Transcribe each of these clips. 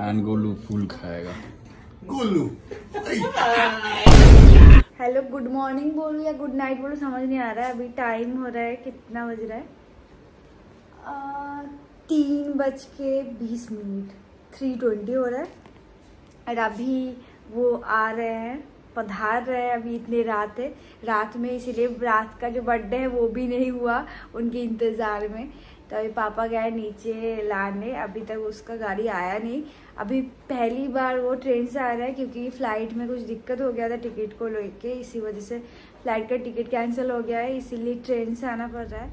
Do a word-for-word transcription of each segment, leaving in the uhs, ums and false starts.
And Golu फूल खाएगा। Golu hello, good morning बोलू या गुड नाइट बोलू समझ नहीं आ रहा है। अभी टाइम हो रहा है, कितना बज रहा है? आ, तीन बज के बीस मिनट थ्री ट्वेंटी हो रहा है और अभी वो आ रहे हैं, पधार रहे हैं। अभी इतने रात है, रात में इसीलिए रात का जो बर्थडे है वो भी नहीं हुआ उनके इंतज़ार में। तो अभी पापा गए नीचे लाने, अभी तक उसका गाड़ी आया नहीं। अभी पहली बार वो ट्रेन से आ रहा है क्योंकि फ़्लाइट में कुछ दिक्कत हो गया था टिकट को लेके, इसी वजह से फ़्लाइट का टिकट कैंसिल हो गया है, इसीलिए ट्रेन से आना पड़ रहा है।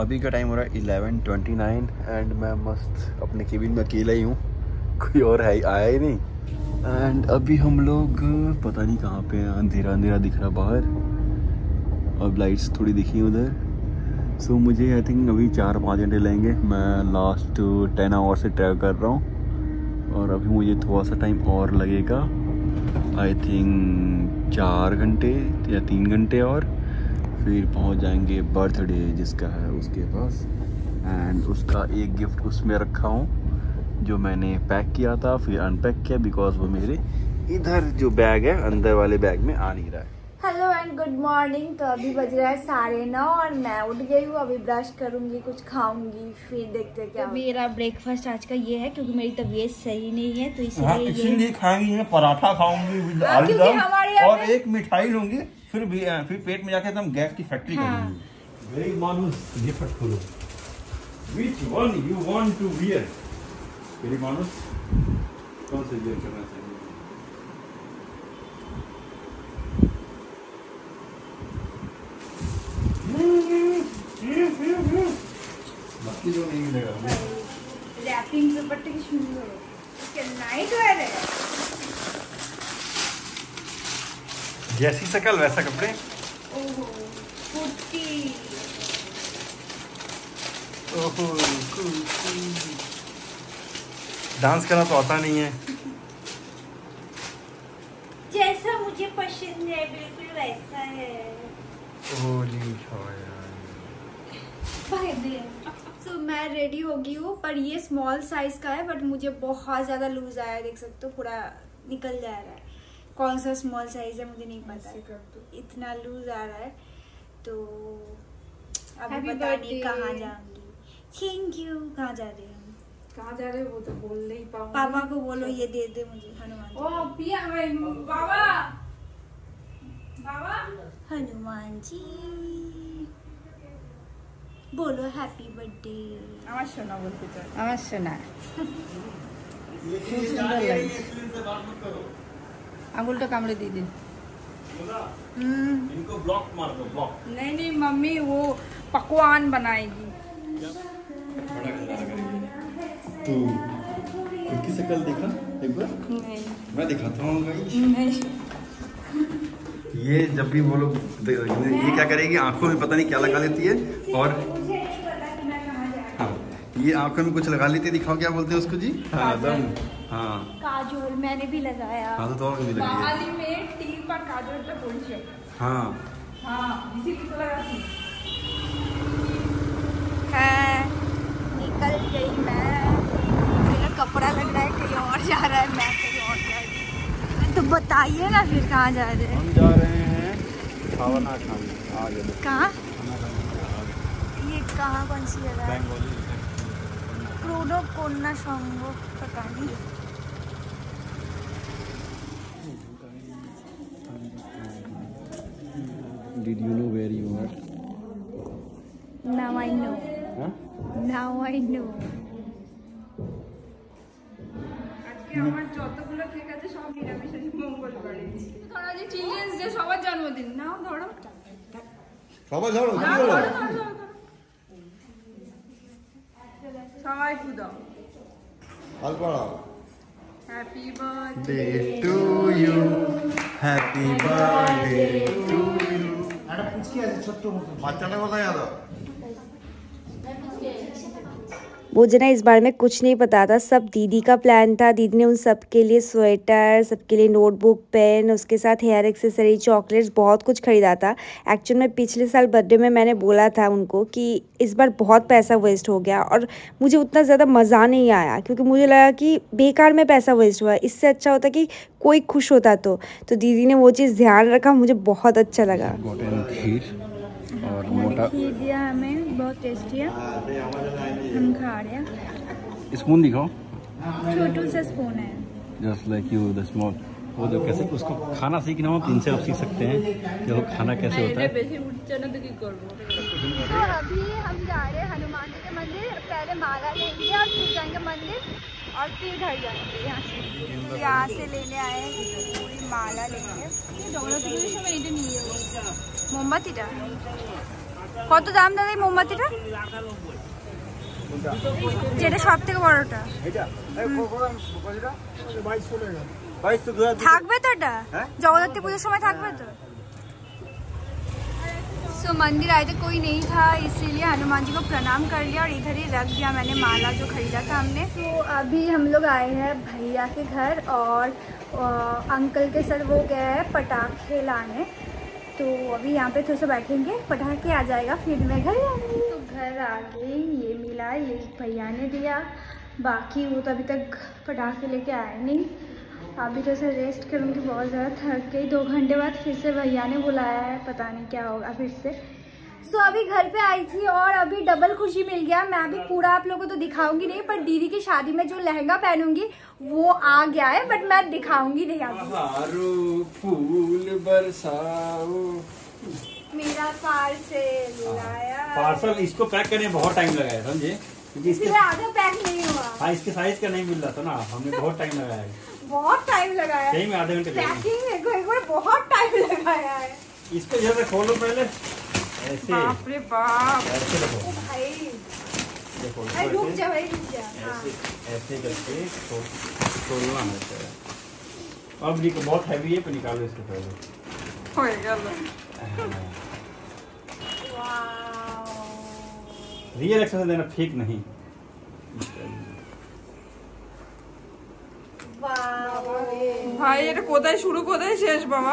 अभी का टाइम हो रहा है इलेवन ट्वेंटी नाइन एंड मैं मस्त अपने केबिन में अकेला ही हूँ, कोई और है आया ही नहीं। एंड अभी हम लोग पता नहीं कहाँ पे हैं, अंधेरा अंधेरा दिख रहा बाहर। अब लाइट्स थोड़ी दिखी उधर। सो so, मुझे आई थिंक अभी चार पाँच घंटे लगेंगे। मैं लास्ट टेन आवर से ट्रैवल कर रहा हूँ और अभी मुझे थोड़ा सा टाइम और लगेगा, आई थिंक चार घंटे या तीन घंटे और फिर पहुँच जाएंगे बर्थडे जिसका है उसके पास। एंड उसका एक गिफ्ट उसमें रखा हूँ जो मैंने पैक किया था, फिर अनपैक किया बिकॉज वो मेरे इधर जो बैग है अंदर वाले बैग में आ नहीं रहा है। Hello and good morning. तो अभी बज रहा है साढ़े नौ और मैं उठ गई हूँ। अभी ब्रश करूँगी, कुछ खाऊंगी, फिर देखते क्या। तो मेरा ब्रेकफास्ट आज का ये है क्योंकि मेरी तबीयत सही नहीं है तो इसीलिए इसीलिए खाएंगी। मैं पराठा खाऊंगी और एक मिठाई लूंगी, फिर फिर पेट में जाके एकदम गैस की फैक्ट्री करूंगी। मेरी मानुस कौन से जेल करना चाहिए? बाकी जो नहीं मिलेगा रैपिंग पेपर की शुरू नाइट वेयर है। जैसी शकल वैसा कपड़े। ओहो कुर्ती, ओहो कुर्ती। डांस करना तो आता नहीं है। जैसा मुझे पसंद है बिल्कुल वैसा है। सो so, मैं रेडी हो गई हूँ पर ये स्मॉल साइज का है, बट मुझे बहुत ज्यादा लूज आया, देख सकते हो पूरा निकल जा रहा है। कौन सा स्मॉल साइज है मुझे नहीं पता, इतना लूज आ रहा है। तो अभी पता नहीं कहाँ जाऊंगी। Thank you. कहाँ जा रही हूँ, कहाँ जा रहे हो वो तो बोल नहीं पाऊंगी। पापा को बोलो ये दे दे मुझे हनुमान। ओ पिया भाई, बाबा बाबा हनुमान जी बोलो हैप्पी बर्थडे। আমার সোনা বলতে চাই, আমার সোনা। খুব সুন্দর লাগছে। আঙুলটা কামড়ে দিয়ে দিন। इनको ब्लॉक मार दो, ब्लॉक। नहीं नहीं मम्मी वो पकवान बनाएगी। तो किसकी शकल देखा एक बार? नहीं मैं दिखाता हूँ गाइस। ये जब भी वो लोग ये क्या करेगी, आंखों में पता नहीं क्या लगा लेती है और हाँ ये आंखों में कुछ लगा लेती है। दिखाओ क्या बोलते हैं उसको जी। हाँ हाँ काजोल मैंने भी लगाया। हाँ तो भी लगाया। हाँ निकल गई मैं, कपड़ा लग रहा है कहीं और जा रहा है, मैं कहीं और जा रही हूँ। तो बताइए ना फिर कहाँ जा रहे हैं? हम जा रहे हैं खाना खाने। आगे कहाँ, ये कहाँ कौन सी जगह है? क्रोडो कोन्ना शंगो पता नहीं। Did you know where you are? Now I know. Huh? Now I know. Happy birthday to you, happy birthday to you. अरे पूछ के ऐसे छोटे मोटे बच्चा ना बताया था। मुझे ना इस बारे में कुछ नहीं पता था, सब दीदी का प्लान था। दीदी ने उन सब के लिए स्वेटर, सबके लिए नोटबुक, पेन, उसके साथ हेयर एक्सेसरी, चॉकलेट्स, बहुत कुछ खरीदा था। एक्चुअल में पिछले साल बर्थडे में मैंने बोला था उनको कि इस बार बहुत पैसा वेस्ट हो गया और मुझे उतना ज़्यादा मज़ा नहीं आया, क्योंकि मुझे लगा कि बेकार में पैसा वेस्ट हुआ, इससे अच्छा होता कि कोई खुश होता। तो तो दीदी ने वो चीज़ ध्यान रखा, मुझे बहुत अच्छा लगा। और मोटा खीर दिया हमें, बहुत टेस्टी है, हम खा रहे हैं। स्पून दिखाओ, छोटू सा स्पून है, just like you the small. वो जो कैसे उसको खाना सीखना हो, इनसे आप सीख सकते हैं कि वो खाना कैसे होता है। तो अभी हम जा रहे हैं हनुमान जी के मंदिर, पहले माला लेंगे और फिर जाएंगे मंदिर और फिर घर जाएंगे। यहाँ से यहाँ से लेने आए पूरी माला लेंगे। मोमबत्तीटा कत दाम दादा? मोमबत्तीटा যেটা সবথেকে বড়টা থাকবে তো? এটা জগদ্ধাत्री পুজোর সময় থাকবে তো। सो मंदिर आए थे, कोई नहीं था, इसीलिए हनुमान जी को प्रणाम कर लिया और इधर ही रख दिया मैंने माला जो ख़रीदा था हमने। तो so, अभी हम लोग आए हैं भैया के घर और अंकल के साथ वो गए हैं पटाखे लाने। तो अभी यहाँ पे थोड़ा सा बैठेंगे, पटाखे आ जाएगा फिर मैं घर आऊँगी। तो घर आ गई, ये मिला, ये भैया ने दिया, बाकी वो तो अभी तक पटाखे लेके आए नहीं। अभी थोड़ा सा रेस्ट करूँगी, बहुत ज़्यादा थक गई। दो घंटे बाद फिर से भैया ने बुलाया है, पता नहीं क्या होगा फिर से। सो अभी घर पे आई थी और अभी डबल खुशी मिल गया। मैं अभी पूरा आप लोगों को तो दिखाऊंगी नहीं, पर दीदी की शादी में जो लहंगा पहनूंगी वो आ गया है, बट मैं दिखाऊंगी नहीं आपको। फूल बरसाओ मेरा पार्सल लाया। पार्सल इसको पैक करने बहुत टाइम लगाया, समझे, क्योंकि आधा पैक नहीं हुआ, इसके साइज का नहीं मिल रहा था ना, हमने बहुत टाइम लगाया है। बहुत टाइम लगाया है, आधे घंटे पैकिंग, बहुत टाइम लगाया है। इसको जरा खोलो पहले, ऐसे बाप रे बाप, ऐसे देखो भाई, देखो रुक जा भाई, रुक जा, ऐसे ऐसे करके खोलना है। अब देखो बहुत हैवी है, पर निकालो इसको पहले, होएगा लो। वाओ, रियल एक्सप्रेशन देना, फेक नहीं। वाओ भाई, ये कोता है, शुरू कोता है, शेष बाबा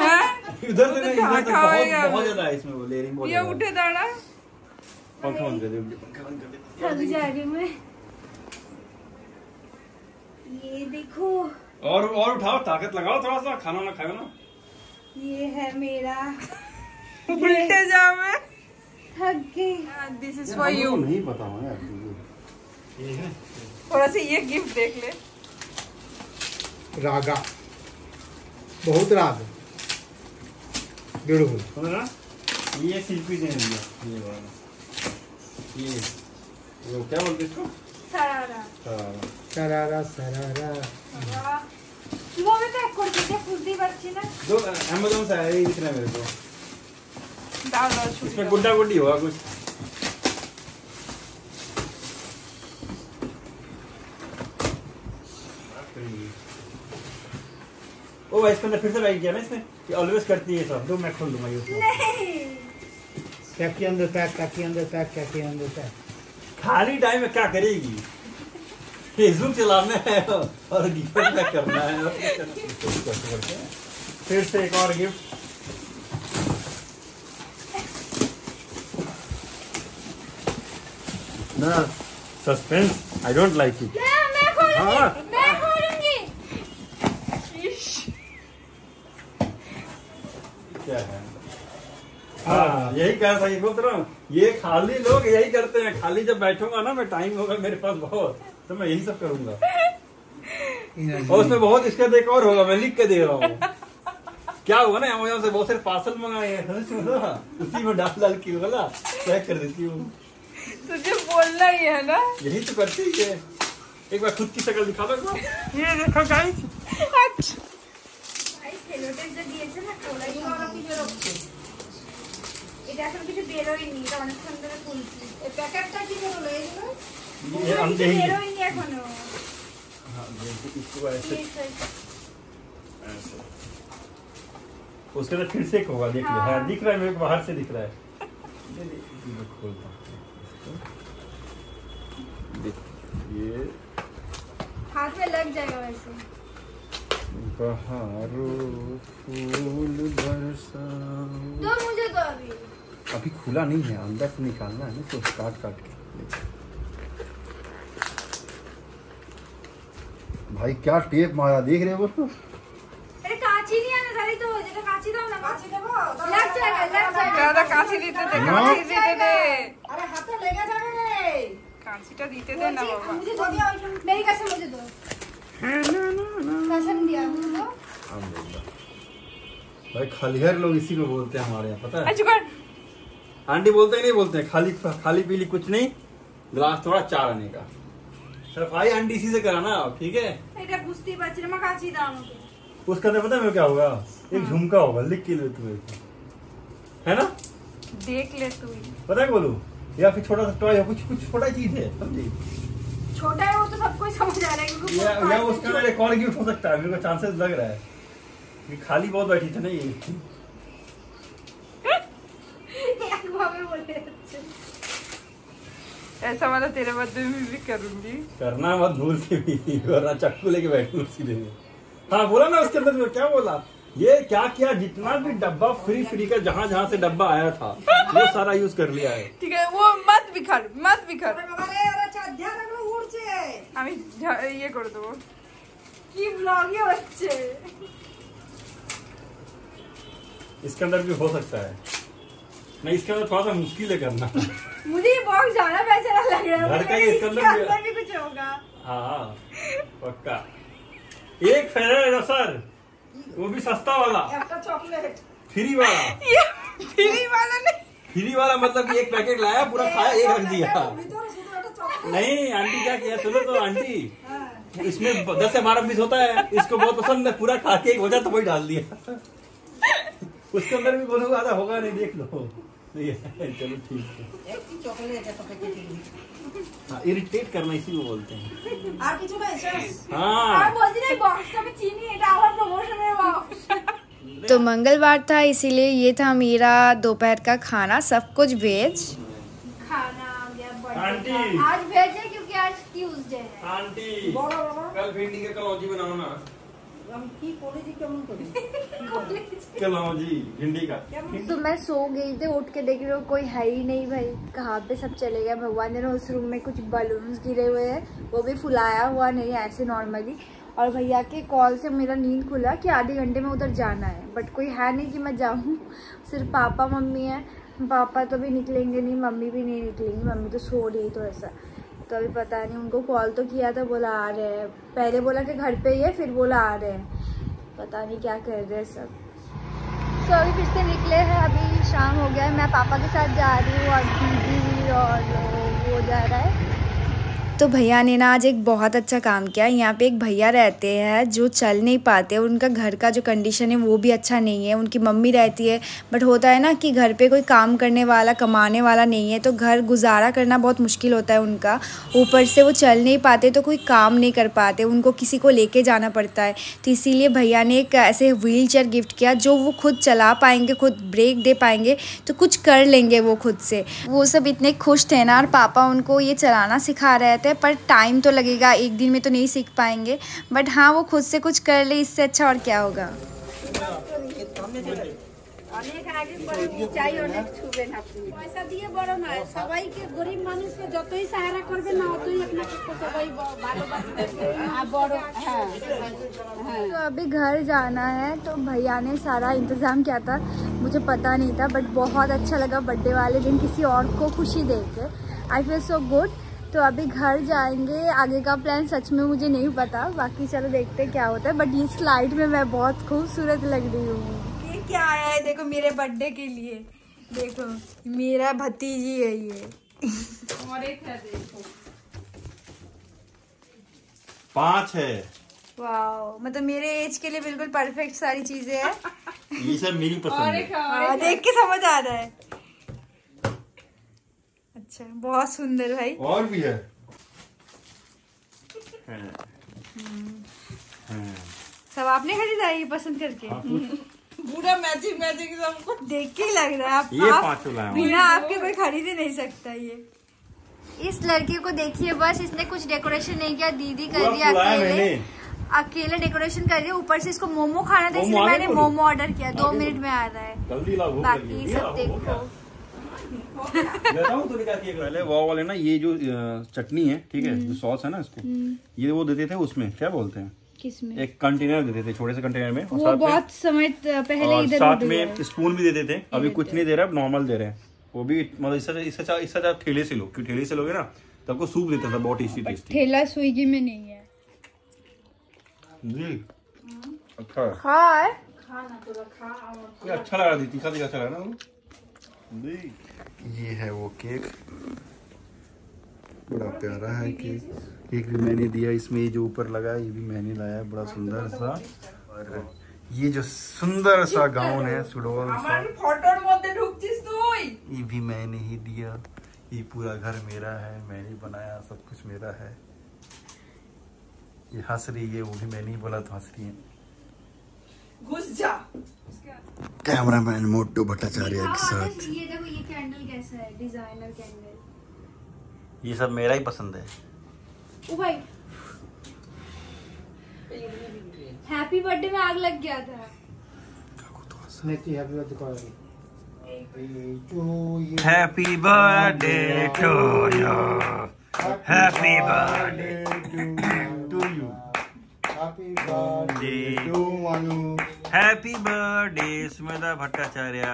है इधर से इधर तक बहुत ज्यादा है इसमें, वो लेयरिंग बहुत। ये उठे दाड़ा पंखा बंद कर दे, पंखा बंद कर दे, थक जा रही मैं। ये देखो, और और उठाओ, ताकत लगाओ थोड़ा सा, खाना ना खाओ ना। ये है मेरा, उल्टे जा, मैं थक गई। दिस इज फॉर यू, नहीं पता यार ये है। थोड़ा सा ये गिफ्ट देख ले, रागा, बहुत राग, ब्यूटीफुल, समझ ना। ये सिल्की चेन है, ये वाला, ये वो क्या बोलते इसको, सरारा सरारा सरारा। वो भी पैक कर दीजिए, कुर्ती बच्ची ना दो अमेज़न से है, इतना मेरे को डाल दो, इसमें गुड्डा गुड्डी होगा कुछ। ओ भाई, इसके अंदर फिर से बैठ गया ना, इसने ये ऑलवेज करती है सब। दो मैं खोल दूंगा ये, नहीं पैक के अंदर पैक, पैक के अंदर पैक, पैक के अंदर पैक। खाली टाइम में क्या करेगी, फेसबुक चलाना है और गिफ्ट पैक करना है। फिर से एक और गिफ्ट, ना suspense, I don't like it. मैं खोलूंगी, मैं खोलूंगी। क्या है? हाँ, यही कह सही बोल रहा हूँ, ये खाली लोग यही करते हैं। खाली जब बैठूंगा ना मैं, टाइम होगा मेरे पास बहुत, तो मैं यही सब करूंगा। और उसमें बहुत, इसका देख और होगा, मैं लिख के दे रहा हूँ। क्या होगा ना, अमेज़न से बहुत सारे पार्सल मंगाए हैं, उसी में डाल डाल के बोला पैक कर देती हूँ। तुझे बोलना ही है ना, यही तो करती है। एक बार खुद की शक्ल दिखा दो, ये देखो गाइस। अच्छा गाइस, हेलो टेस्ट जो दिए थे ना, कोला की और अपनी जो रखते এটা আসলে কিছু বের হয়নি, এটা অনেক সুন্দর ফুলছি। এই প্যাকেটটা কি করে লয়ে গেল, ये हम देंगे, বের হয়নি এখনো। हां, देखो इसको ऐसे ऐसे, उसके अंदर फिर से होगा, देख ले। हां, दिख रहा है मेरे को, बाहर से दिख रहा है। ये देखो, खोलता हूं। ये हाथ में लग जाएगा वैसे। बहारों फूल बरसाओ, दो मुझे दो। अभी अभी खुला नहीं है, अंदर से निकालना है ना, तो काट काट के। भाई क्या टेप मारा, देख रहे हो? अरे कांची नहीं आना सारी, तो जरा कांची दो ना। कांची दो, लग जाएगा लग जाएगा। दादा कांची देते दे, कांची देते दे। अरे हाथ में लेगा जाने रे, कांची तो देते दे ना बाबा। मुझे दो दिया, मेरी कसम मुझे दो। हां ना ना ना कसम दिया मुझे। अल्लाह भाई खलिहर लोग इसी को बोलते हैं हमारे यहाँ, पता है? अच्छा आंटी बोलते ही नहीं, बोलते हैं खाली खाली पीली कुछ नहीं, ग्लास थोड़ा चार आने का। सफाई आंटी इसी से कराना आप, ठीक है? उसका तो पता है क्या होगा, एक झुमका होगा, लिख के ले तू, है ना? देख ले तू, पता है बोलू, या फिर छोटा सा टॉय, कुछ कुछ छोटा चीज है, समझी? छोटा है वो तो सबको समझ आ रहा है। उसका रिकॉर्ड गिफ्ट हो सकता है, मेरे को चांसेस लग रहा है। खाली बहुत बैठी थी ना ये, ऐसा वाला तेरे बर्थडे में भी करूंगी। करना मत भूल के भी, वरना चाकू लेके बैठूं सीधे। हाँ बोला ना उसके अंदर, क्या बोला? ये क्या किया, जितना भी डब्बा फ्री फ्री का जहाँ जहाँ से डब्बा आया था वो सारा यूज कर लिया है, ठीक है? वो मत बिखर मत बिखर, ये कर दो की ब्लॉग है बच्चे। इसके अंदर भी हो सकता है नहीं, इसके अंदर थोड़ा सा मुश्किल है करना। मुझे ये बॉक्स ज्यादा बेचारा लग रहा है, घर का इसके अंदर भी कुछ होगा। हाँ पक्का। एक फेयर रसर, वो भी सस्ता वाला, आपका चॉकलेट फ्री वाला। ये फ्री वाला नहीं, फ्री वाला मतलब एक पैकेट लाया, पूरा खाया, एक रख दिया। नहीं आंटी क्या किया सुनो तो, आंटी इसमें दस से बारह पीस होता है, इसको बहुत पसंद है, पूरा खा के एक वजह तो वही डाल दिया। उसके अंदर भी बोलूंगा आधा होगा नहीं, देख लो। चलो ठीक है, इरिटेट करना इसी को बोलते हैं। आप किसी को हाँ बोलती नहीं, बॉक्स का भी चीनी डालो, प्रमोशन है बॉक्स। तो मंगलवार था इसीलिए ये था मेरा दोपहर का खाना, सब कुछ वेज खाना आ गया। आज वेज है क्योंकि आज ट्यूसडे है। आंटी कल भिंडी का कलौंजी बनाना, भिंडी का। तो मैं सो गई थी, उठ के देख रही हूँ कोई है ही नहीं भाई, कहाँ पे सब चले गए भगवान ने। उस रूम में कुछ बलून्स गिरे हुए हैं, वो भी फुलाया हुआ नहीं, ऐसे नॉर्मली। और भैया के कॉल से मेरा नींद खुला कि आधे घंटे में उधर जाना है, बट कोई है नहीं कि मैं जाऊँ। सिर्फ पापा मम्मी है, पापा तो भी निकलेंगे नहीं, मम्मी भी नहीं निकलेंगी, मम्मी तो सो रही। तो ऐसा तो अभी पता नहीं, उनको कॉल तो किया था, बोला आ रहे हैं, पहले बोला कि घर पे ही है, फिर बोला आ रहे हैं, पता नहीं क्या कर रहे हैं सब। तो अभी फिर से निकले हैं, अभी शाम हो गया है, मैं पापा के साथ जा रही हूँ और दीदी और वो जा रहा है। तो भैया ने ना आज एक बहुत अच्छा काम किया। यहाँ पे एक भैया रहते हैं जो चल नहीं पाते, उनका घर का जो कंडीशन है वो भी अच्छा नहीं है। उनकी मम्मी रहती है, बट होता है ना कि घर पे कोई काम करने वाला कमाने वाला नहीं है, तो घर गुजारा करना बहुत मुश्किल होता है उनका। ऊपर से वो चल नहीं पाते तो कोई काम नहीं कर पाते, उनको किसी को ले कर जाना पड़ता है। तो इसीलिए भैया ने एक ऐसे व्हील चेयर गिफ्ट किया, जो वो खुद चला पाएंगे, खुद ब्रेक दे पाएंगे, तो कुछ कर लेंगे वो खुद से। वो सब इतने खुश थे ना, और पापा उनको ये चलाना सिखा रहे थे, पर टाइम तो लगेगा, एक दिन में तो नहीं सीख पाएंगे, बट हाँ वो खुद से कुछ कर ले, इससे अच्छा और क्या होगा। तो अभी घर जाना है, तो भैया ने सारा इंतजाम किया था, मुझे पता नहीं था, बट बहुत अच्छा लगा बर्थडे वाले दिन किसी और को खुशी दे के, आई फील सो गुड। तो अभी घर जाएंगे, आगे का प्लान सच में मुझे नहीं पता, बाकी चलो देखते हैं क्या होता है। बट ये स्लाइड में मैं बहुत खूबसूरत लग रही हूँ। ये क्या आया है देखो, मेरे बर्थडे के लिए, देखो मेरा भतीजी है ये। और एक है देखो, पांच है। वाओ, मतलब मेरे एज के लिए बिल्कुल परफेक्ट सारी चीजें है। ये सब मेरी पसंद है, देख के समझ आ रहा है। अच्छा बहुत सुंदर भाई, और भी है, है।, है। सब आपने खरीदा है ये पसंद करके? पूरा मैचिंग मैचिंग सबको देख के लग रहा है। आप, ये आप, बिना आपके कोई खरीद ही नहीं सकता ये। इस लड़की को देखिए, बस इसने कुछ डेकोरेशन नहीं किया, दीदी कर रही है अकेले, अकेले डेकोरेशन कर रही है। ऊपर से इसको मोमो खाना था इसलिए मैंने मोमो ऑर्डर किया, दो मिनट में आ रहा है। बाकी सब देखो पहले वो वाले ना, ये जो चटनी है ठीक है, जो सॉस है ना इसको, ये वो देते थे उसमें, क्या बोलते हैं, किसमें, एक कंटेनर देते थे, छोटे से कंटेनर में, वो बहुत समय पहले इधर साथ में स्पून भी देते थे, अभी कुछ नहीं दे रहा, अब नॉर्मल दे रहे हैं। वो भी मतलब इससे इससे इससे आप ठेले से लो, क्योंकि ठेले से लोगे ना तो आपको सूप देता था, बहुत टेस्टी टेस्टी। ठेला स्विगी में नहीं है जी, अच्छा है, खा खाना तो खा, ये अच्छा लगा दी, तीखा तीखा चला ना जी। ये है वो केक, बड़ा प्यारा है केक, केक भी मैंने दिया, इसमें ये जो ऊपर लगा है ये भी मैंने लाया है, बड़ा सुंदर सा। और ये जो सुंदर सा गाउन है सुडोल सा, ये भी मैंने ही दिया। ये पूरा घर मेरा है, मैंने बनाया, सब कुछ मेरा है। ये हंस रही है, वो भी मैंने ही बोला तो हंस रही है। घुस जा कैमरामैन मोटू भट्टाचार्य के साथ। ये देखो ये कैंडल कैसा है, डिजाइनर कैंडल, ये सब मेरा ही पसंद है। ओ भाई हैप्पी बर्थडे में आग लग गया था। Happy birthday to you, happy birthday to you, happy birthday to Manu, happy birthday Smita Bhattacharya,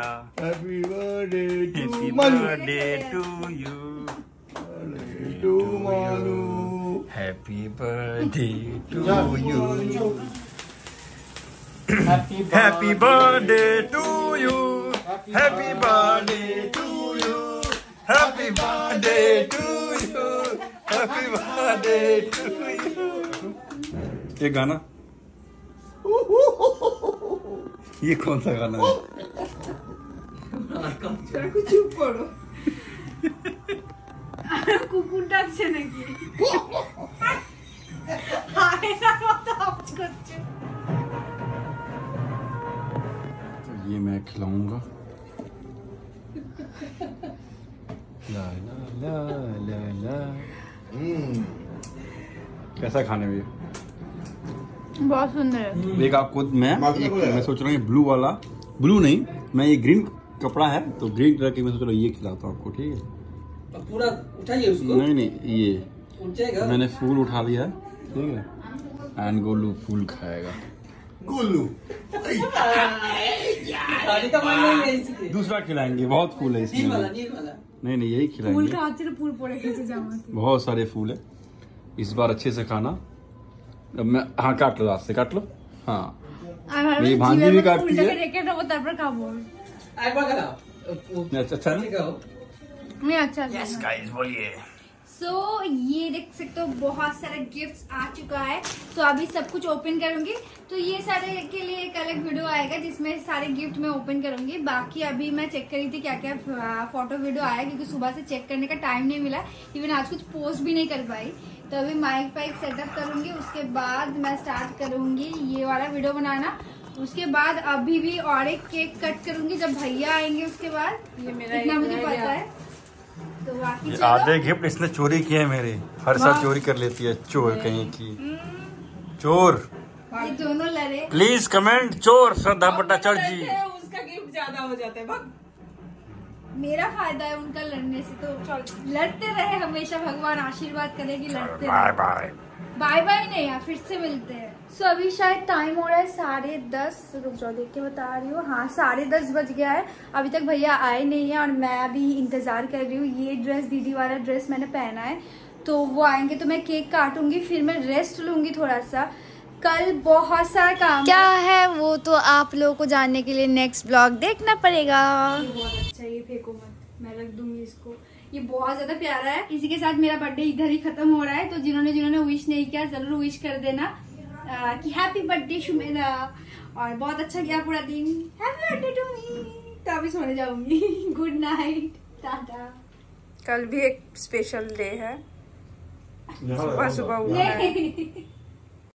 happy birthday to Manu, birthday to you, to Manu, happy birthday to you, happy birthday to you, happy birthday to you, happy birthday to you, happy birthday to you. ये गाना, ये कौन सा गाना है? चुप करो, कुकुर डाक से नहीं। ये मैं खिलाऊंगा, ला ला ला ला ला। हम्म, कैसा खाने में? बहुत सुंदर। एक आपको मैं एक, मैं सोच रहा हूँ ये ब्लू वाला, ब्लू नहीं, मैं ये ग्रीन कपड़ा है तो ग्रीन कलर के, मैं सोच रहा हूँ ये खिलाता हूँ आपको, ठीक है? पूरा उठाइए उसको। नहीं नहीं, ये मैंने फूल उठा लिया, ठीक है? एंड गोलू फूल खाएगा, गोलू दूसरा खिलाएंगे, बहुत फूल है इसमें। नहीं नहीं, यही खिलाएंगे, फूल बहुत सारे फूल है इस बार, अच्छे से खाना। अब मैं, हाँ काट लो, हाथ से काट लो। हाँ, मेरी भांजी भी काटती है, अच्छा नहीं, अच्छा बोलिए। तो so, ये देख सकते हो बहुत सारे गिफ्ट्स आ चुका है, तो अभी सब कुछ ओपन करूंगी, तो ये सारे के लिए एक अलग वीडियो आएगा जिसमें सारे गिफ्ट मैं ओपन करूंगी। बाकी अभी मैं चेक कर रही थी क्या क्या फोटो वीडियो आया, क्योंकि सुबह से चेक करने का टाइम नहीं मिला, इवन आज कुछ पोस्ट भी नहीं कर पाई। तो अभी माइक वाइक सेटअप करूंगी, उसके बाद मैं स्टार्ट करूंगी ये वाला वीडियो बनाना। उसके बाद अभी भी और एक केक कट करूंगी जब भैया आएंगे, उसके बाद ये मेरा, इतना मुझे पता है। तो ये आधे गिफ्ट इसने चोरी किए हैं मेरे, हर साल चोरी कर लेती है, चोर कहीं की, चोर। ये दोनों लड़े, प्लीज कमेंट, चोर श्रद्धा भट्टाचार्य जी। उसका गिफ्ट ज्यादा हो जाता है, मेरा फायदा है उनका लड़ने से, तो लड़ते रहे हमेशा, भगवान आशीर्वाद करे कि लड़ते रहे। बाय बाय बाय, नहीं यार, फिर से मिलते हैं। सो so, अभी शायद टाइम हो रहा है साढ़े दस, रुक जाओ देख के बता रही हूँ। हाँ, साढ़े दस बज गया है, अभी तक भैया आए नहीं है और मैं अभी इंतज़ार कर रही हूँ। ये ड्रेस, दीदी वाला ड्रेस मैंने पहना है, तो वो आएंगे तो मैं केक काटूंगी, फिर मैं रेस्ट लूँगी थोड़ा सा। कल बहुत सारा काम क्या है वो तो आप लोगों को जानने के लिए नेक्स्ट ब्लॉग देखना पड़ेगा। बहुत अच्छा, ये फेंको मत, मैं रख दूँगी इसको, ये बहुत ज्यादा प्यारा है। इसी के साथ मेरा बर्थडे इधर ही खत्म हो रहा है, तो जिन्होंने जिन्होंने विश नहीं किया जरूर विश कर देना आ, कि हैप्पी बर्थडे शुमेरा, और बहुत अच्छा गया पूरा दिन, हैप्पी बर्थडे टू मी। तो अभी सोने जाऊंगी, गुड नाइट, टाटा। कल भी एक स्पेशल डे है, सुबह सुबह